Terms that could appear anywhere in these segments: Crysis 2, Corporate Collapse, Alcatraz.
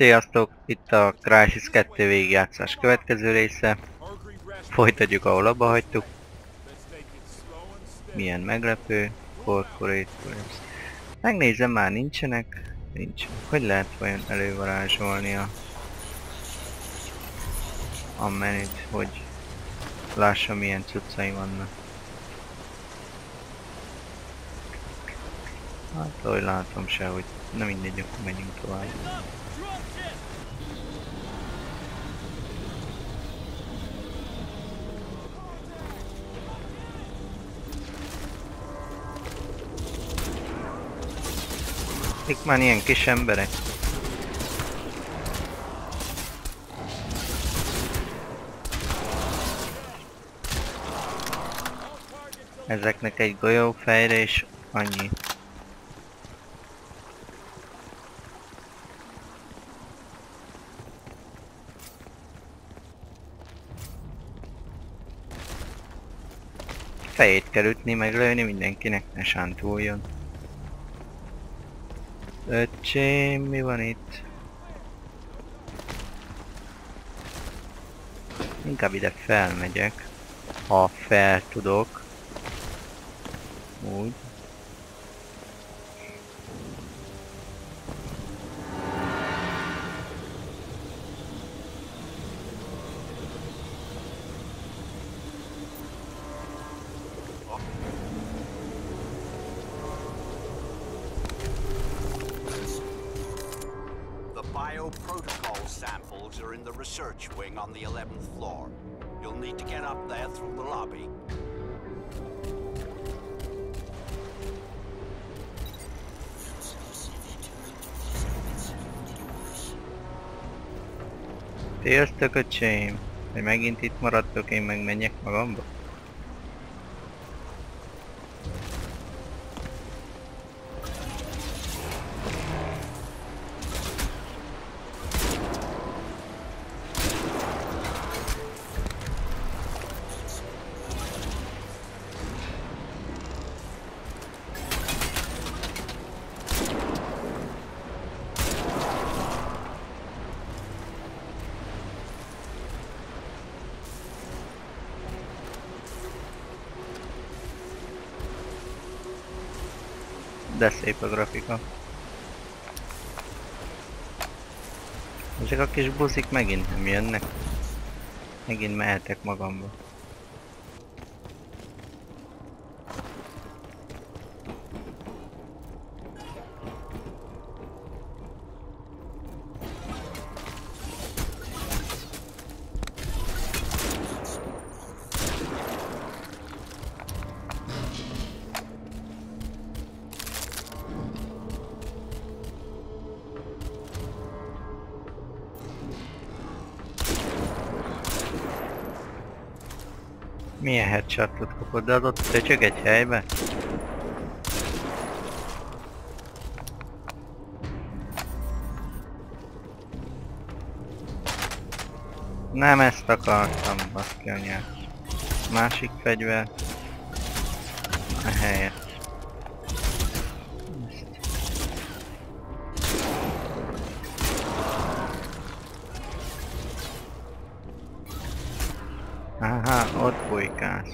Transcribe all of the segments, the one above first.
Sziasztok! Itt a Crysis 2 végigjátszás következő része. Folytatjuk, ahol abba hagytuk. Milyen meglepő. Corporate Collapse. Megnézem, már nincsenek. Nincs. Hogy lehet vajon elővarázsolni a menüt, hogy lássam, milyen cuccai vannak. Hát, ahogy látom se, hogy nem mindegy, akkor megyünk tovább. Itt már ilyen kis emberek. Ezeknek egy golyófejre és annyi. Fejét kell ütni, meglőni mindenkinek, ne sántuljon. Öcsém, mi van itt? Inkább ide felmegyek, ha fel tudok. Úgy. Protocol samples are in the research wing on the 11th floor. You'll need to get up there through the lobby. Sziasztok, öcseim! Hogy megint itt maradtok, én meg menjek magamba? De szép a grafika. Ezek a kis buzik megint nem jönnek. Megint mehetek magamba. Milyen headshotot kapod, de az ott töcsög egy helybe? Nem ezt akartam, baszki anyát. Másik fegyver. A helyet. Aha, ott folykász.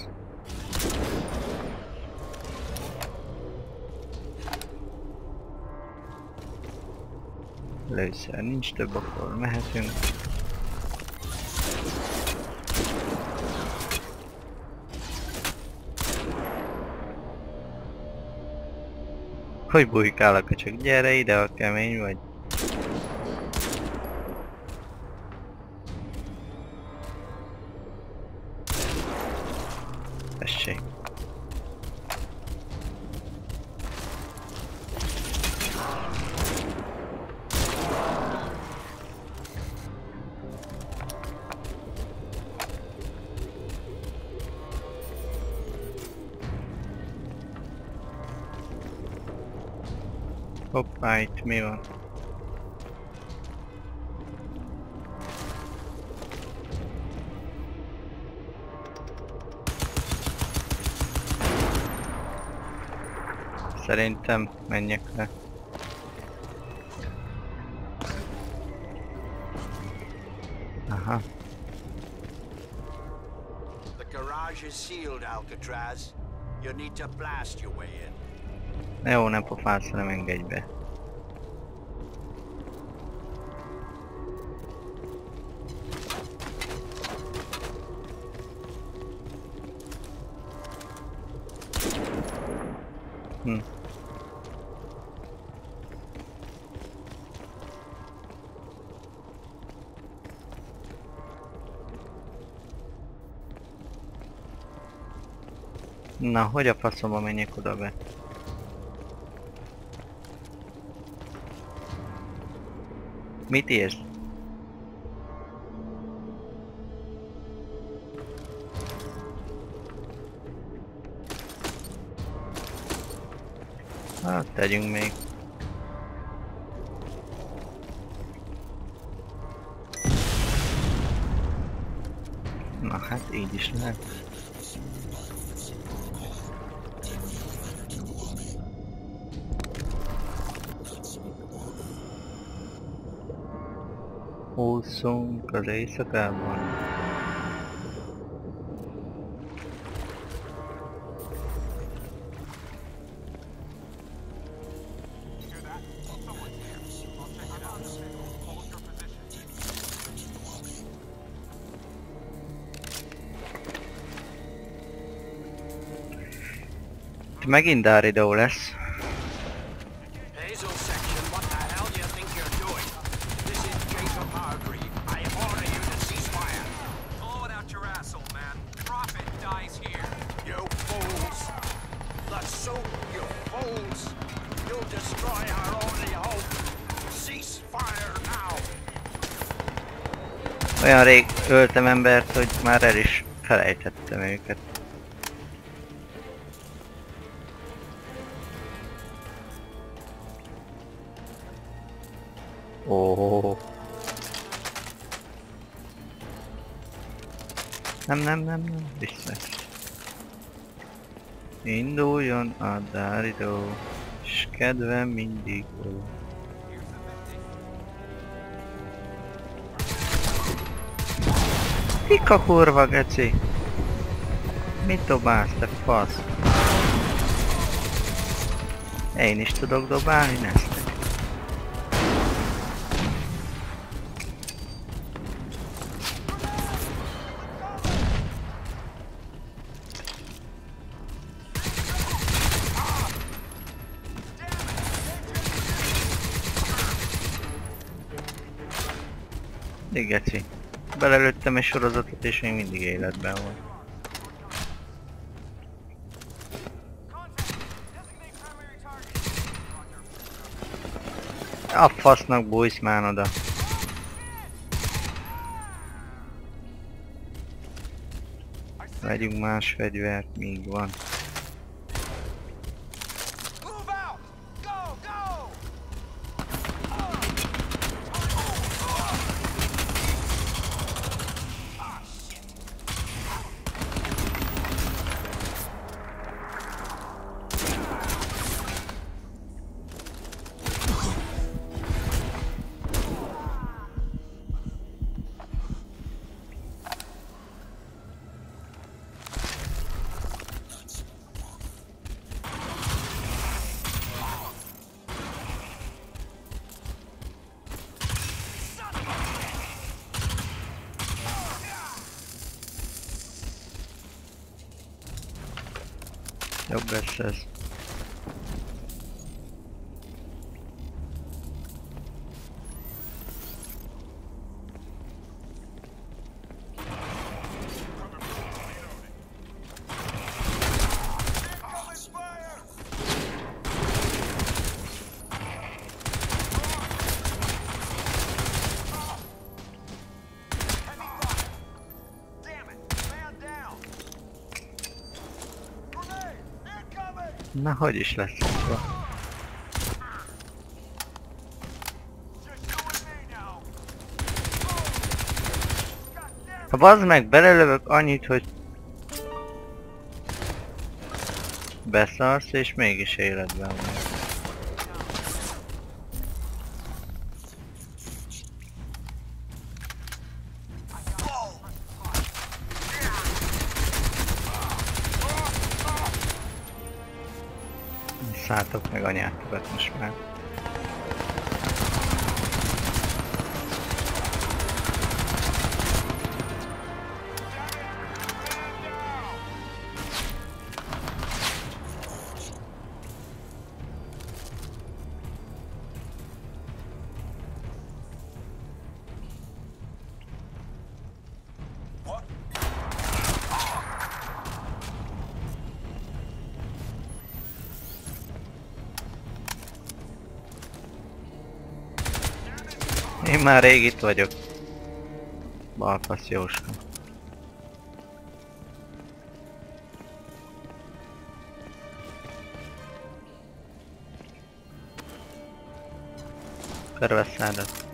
Lőszer nincs több, akkor mehetünk. Hogy bujkál a köcsök? Gyere ide, ha kemény vagy. Tessék. Hoppá, itt mi van? Szerintem menjek le. Aha. The garage is sealed, Alcatraz. You need to blast your way in. Jó, nem fog fázni, nem engedj be. Hm. Na, hogy a faszomba menjek oda be? Mit írsz? Hát, tegyünk még. Na hát, így is lehet. Húzzunk az éjszakában. Megint Dáridó lesz. Olyan rég öltem embert, hogy már el is felejtettem őket. Oh. Nem, viszont. Induljon a Dáridó, s kedvem mindig volt. Kik a kurva geci? Mit dobálsz, te fasz? Én is tudok dobálni, nesztek. Mindig geci. Belelőttem egy sorozatot, és még mindig életben van. A fasznak bújsz már oda. Vegyünk más fegyvert, még van. Jobb lesz ez. Na, hogy is lesz akkor? Ha bazd meg, belelövök annyit, hogy beszarsz, és mégis életben van. Szálltok meg anyátokat most már. Én már rég itt vagyok. Balfasz Jóska. Körvesz szádat.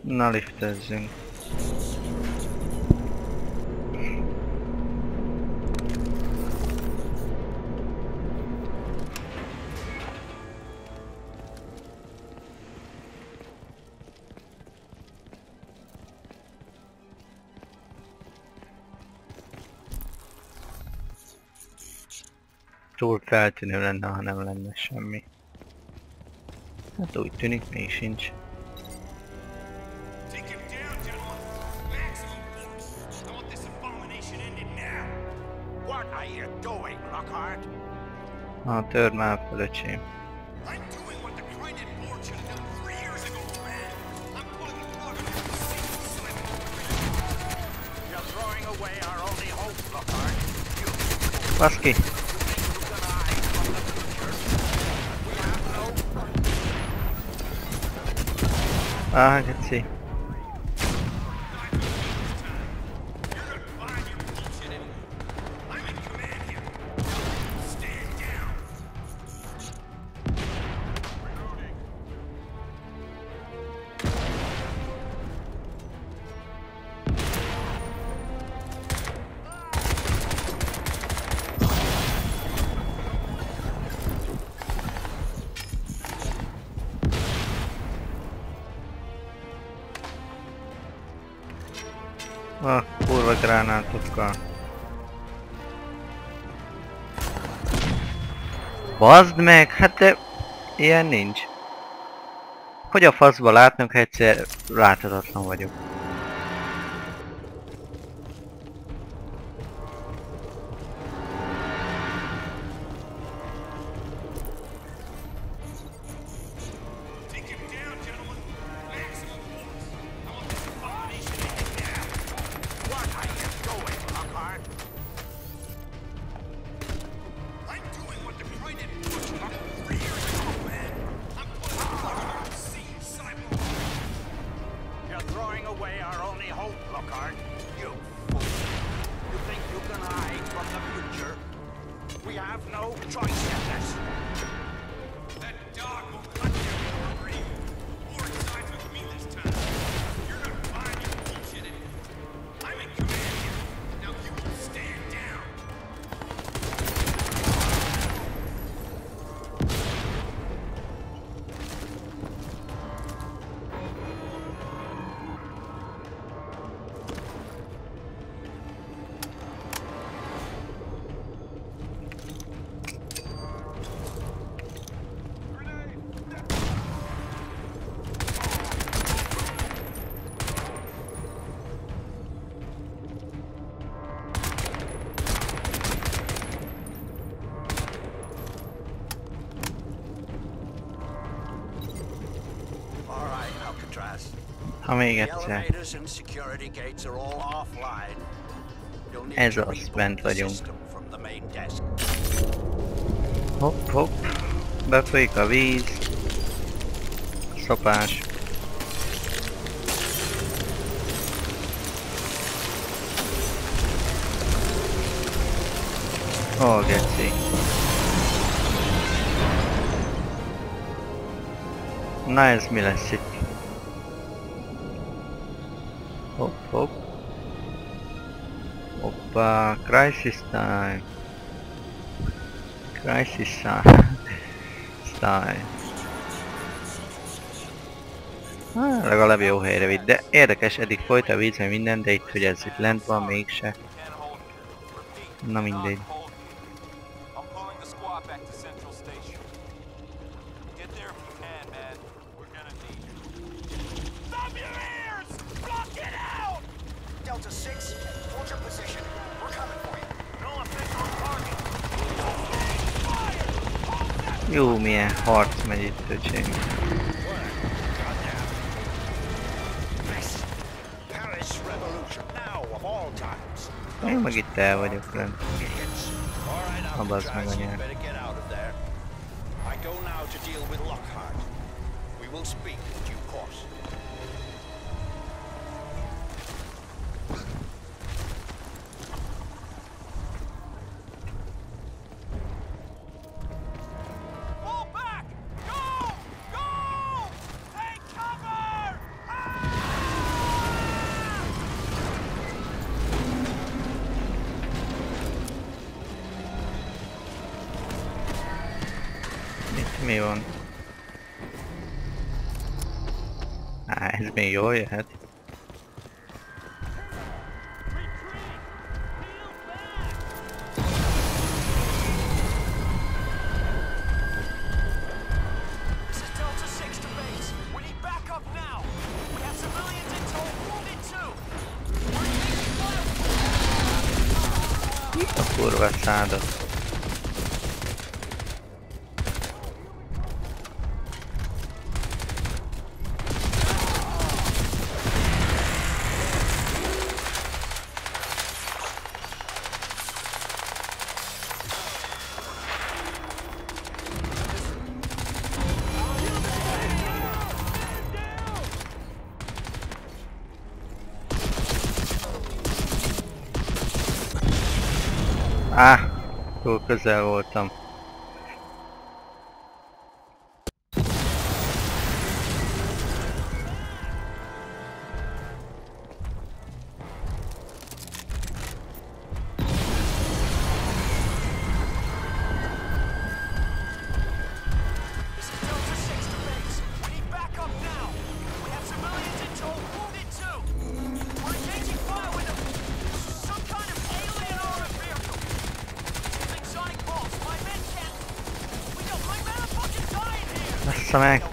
Na, liftezzünk. Túl feltűnő lenne, ha nem lenne semmi. Hát úgy tűnik, még sincs. Na, törd már fel, öcsém. Baszki! Ah, I can see. Ah, kurva gránátokkal. Bazd meg, hát de... ilyen nincs. Hogy a faszba látnak, ha egyszer láthatatlan vagyok. Elevators and security gates are all offline. You'll need to reboot the system from the main desk. Hopp, hopp. Befolyik a víz. Szopás. Oh, geci. Na, ez mi lesz itt? Hopp, hopp. Hoppá, Crysis time. Crysis time. Legalább jó helyre vitt, de érdekes, eddig folyt a víz, minden, de itt ugye itt lent van, mégse. Na mindegy. Jó, milyen harc megy itt, öcsém. Én meg itt el vagyok lent. Na bazd meg anyám. Mi van? Á, ez még jól jöhet. Mi a kurva szádat? Áh, túl közel voltam. Meg.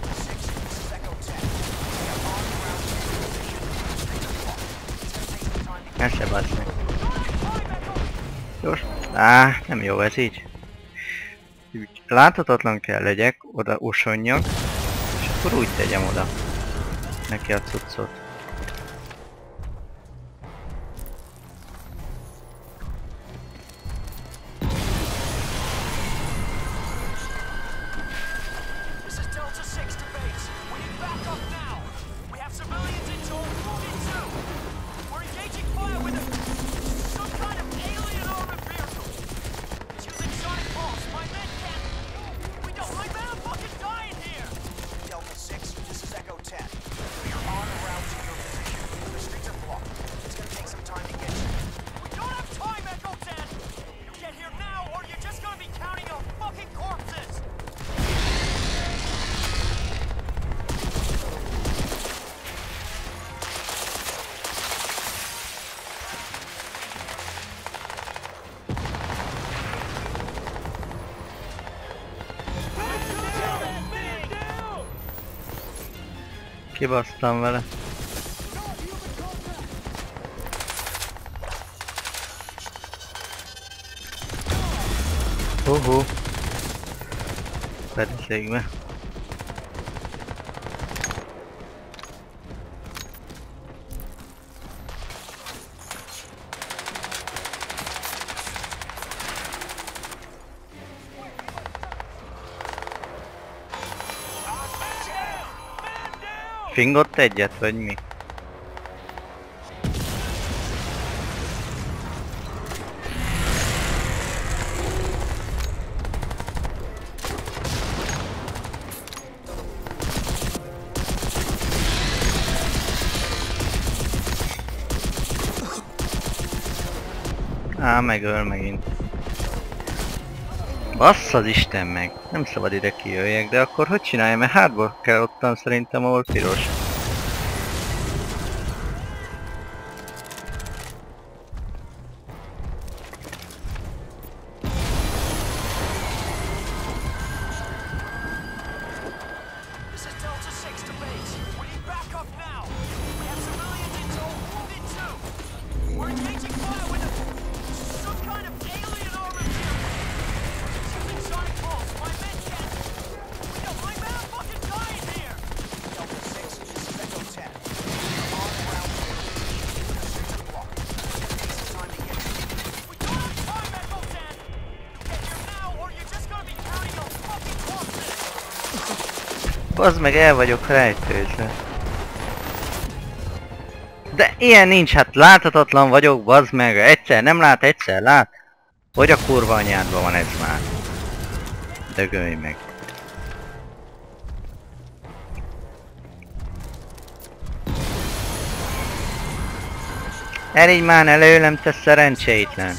Ne se bassz meg. Gyors. Á, nem jó ez így. Úgy láthatatlan kell legyek, oda osonjak, és akkor úgy tegyem oda neki a cuccot. Kibasztam vele. Hoho. Fedezségbe. Fingott egyet, vagy mi? Á, megöl megint. Bassz az Isten meg! Nem szabad ide kijöjjek, de akkor hogy csináljam, mert hátba kell ottan szerintem, ahol piros. Bazd meg, el vagyok rejtőzve. De ilyen nincs, hát láthatatlan vagyok, bazd meg. Egyszer nem lát, egyszer lát. Hogy a kurva anyádban van ez már? Dögölj meg. Elígy már előlem, te szerencsétlen!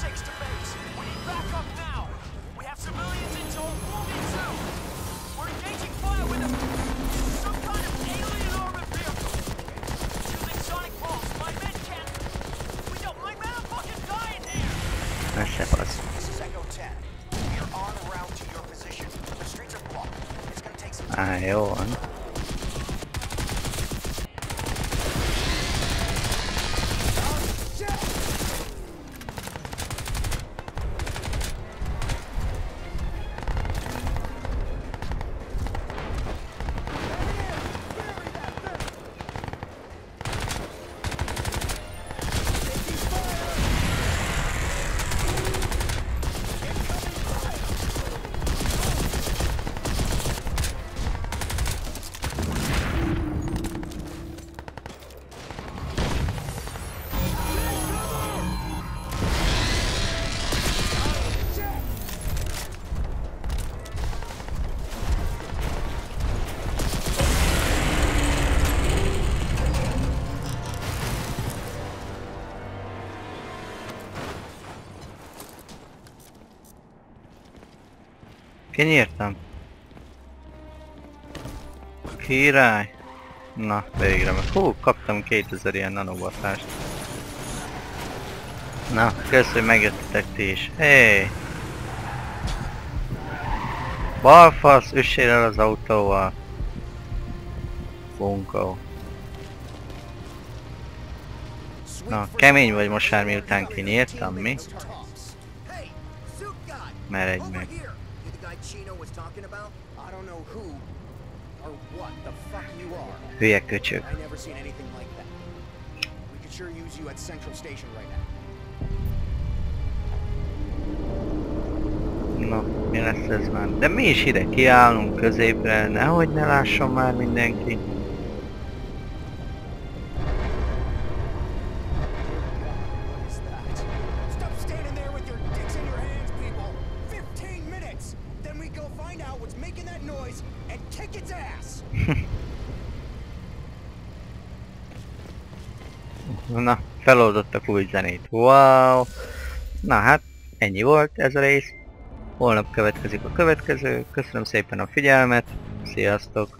Jó van. Kinyírtam. Király. Na, végre meg. Hú, kaptam 2000 ilyen nanobatást. Na, kösz, hogy megjöttetek ti is. Hey! Balfasz, üssél el az autóval. Bunkó. Na, kemény vagy most már, miután kinyírtam, mi? Meredj meg. Hülye köcsög. Na, mi lesz ez már? De mi is ide kiállunk középre, nehogy ne lásson már mindenki. Na, feloldottak új zenét. Wow! Na hát, ennyi volt ez a rész. Holnap következik a következő. Köszönöm szépen a figyelmet. Sziasztok!